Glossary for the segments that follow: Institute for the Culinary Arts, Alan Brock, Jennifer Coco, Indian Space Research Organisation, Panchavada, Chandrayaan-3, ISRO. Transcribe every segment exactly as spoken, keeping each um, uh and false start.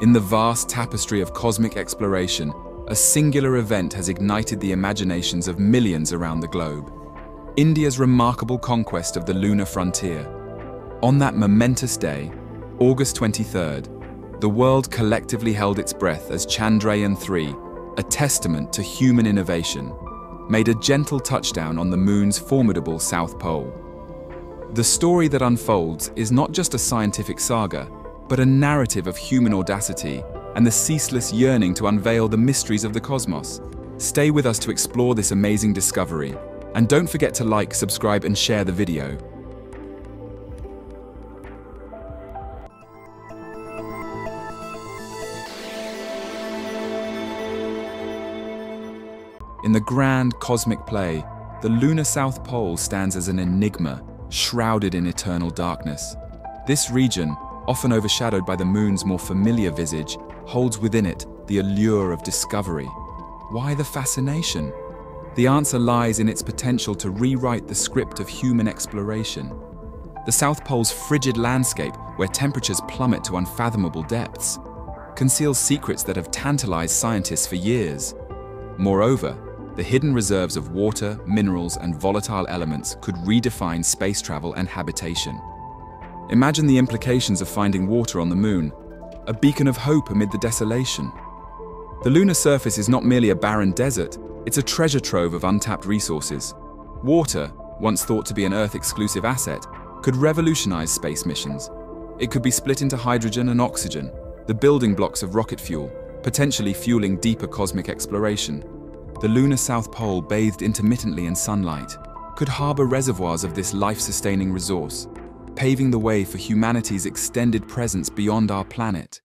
In the vast tapestry of cosmic exploration, a singular event has ignited the imaginations of millions around the globe: India's remarkable conquest of the lunar frontier. On that momentous day, August twenty-third, the world collectively held its breath as Chandrayaan three, a testament to human innovation, made a gentle touchdown on the moon's formidable south pole. The story that unfolds is not just a scientific saga, but a narrative of human audacity and the ceaseless yearning to unveil the mysteries of the cosmos. Stay with us to explore this amazing discovery, and don't forget to like, subscribe, and share the video. In the grand cosmic play, the lunar South Pole stands as an enigma, shrouded in eternal darkness. This region, often overshadowed by the moon's more familiar visage, holds within it the allure of discovery. Why the fascination? The answer lies in its potential to rewrite the script of human exploration. The South Pole's frigid landscape, where temperatures plummet to unfathomable depths, conceals secrets that have tantalized scientists for years. Moreover, the hidden reserves of water, minerals, and volatile elements could redefine space travel and habitation. Imagine the implications of finding water on the moon, a beacon of hope amid the desolation. The lunar surface is not merely a barren desert, it's a treasure trove of untapped resources. Water, once thought to be an Earth-exclusive asset, could revolutionize space missions. It could be split into hydrogen and oxygen, the building blocks of rocket fuel, potentially fueling deeper cosmic exploration. The lunar South Pole, bathed intermittently in sunlight, could harbor reservoirs of this life-sustaining resource, paving the way for humanity's extended presence beyond our planet.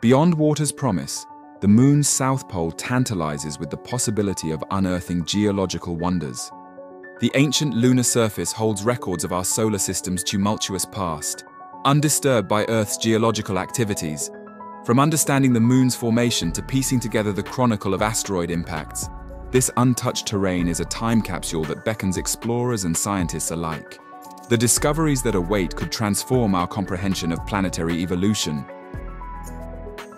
Beyond water's promise, the moon's South Pole tantalizes with the possibility of unearthing geological wonders. The ancient lunar surface holds records of our solar system's tumultuous past, undisturbed by Earth's geological activities. From understanding the moon's formation to piecing together the chronicle of asteroid impacts, this untouched terrain is a time capsule that beckons explorers and scientists alike. The discoveries that await could transform our comprehension of planetary evolution.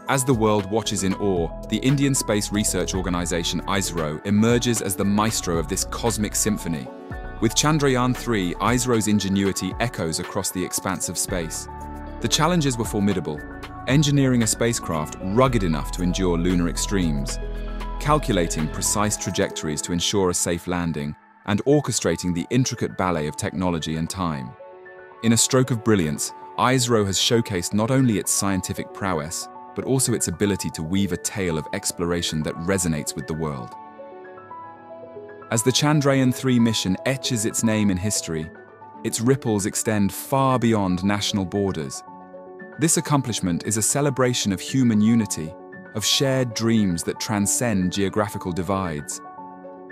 As the world watches in awe, the Indian Space Research Organisation I S R O emerges as the maestro of this cosmic symphony. With Chandrayaan three, I S R O's ingenuity echoes across the expanse of space. The challenges were formidable: engineering a spacecraft rugged enough to endure lunar extremes, calculating precise trajectories to ensure a safe landing, and orchestrating the intricate ballet of technology and time. In a stroke of brilliance, I S R O has showcased not only its scientific prowess, but also its ability to weave a tale of exploration that resonates with the world. As the Chandrayaan three mission etches its name in history, its ripples extend far beyond national borders. This accomplishment is a celebration of human unity, of shared dreams that transcend geographical divides.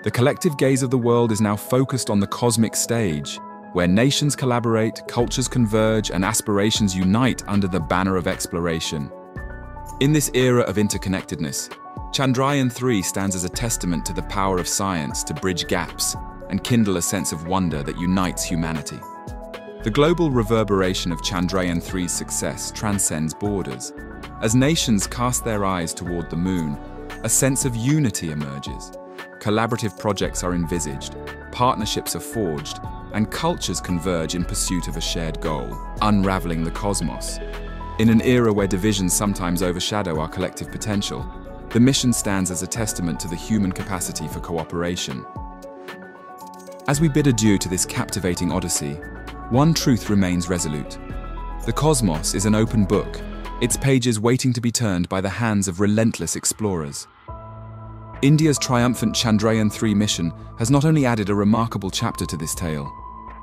The collective gaze of the world is now focused on the cosmic stage, where nations collaborate, cultures converge, and aspirations unite under the banner of exploration. In this era of interconnectedness, Chandrayaan three stands as a testament to the power of science to bridge gaps and kindle a sense of wonder that unites humanity. The global reverberation of Chandrayaan three's success transcends borders. As nations cast their eyes toward the moon, a sense of unity emerges. Collaborative projects are envisaged, partnerships are forged, and cultures converge in pursuit of a shared goal: unraveling the cosmos. In an era where divisions sometimes overshadow our collective potential, the mission stands as a testament to the human capacity for cooperation. As we bid adieu to this captivating odyssey, one truth remains resolute. The cosmos is an open book, its pages waiting to be turned by the hands of relentless explorers. India's triumphant Chandrayaan three mission has not only added a remarkable chapter to this tale,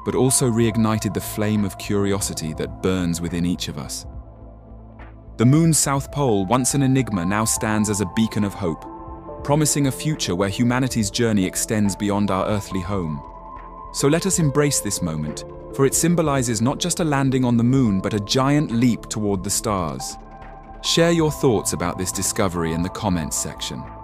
but also reignited the flame of curiosity that burns within each of us. The moon's South Pole, once an enigma, now stands as a beacon of hope, promising a future where humanity's journey extends beyond our earthly home. So let us embrace this moment, for it symbolizes not just a landing on the moon, but a giant leap toward the stars. Share your thoughts about this discovery in the comments section.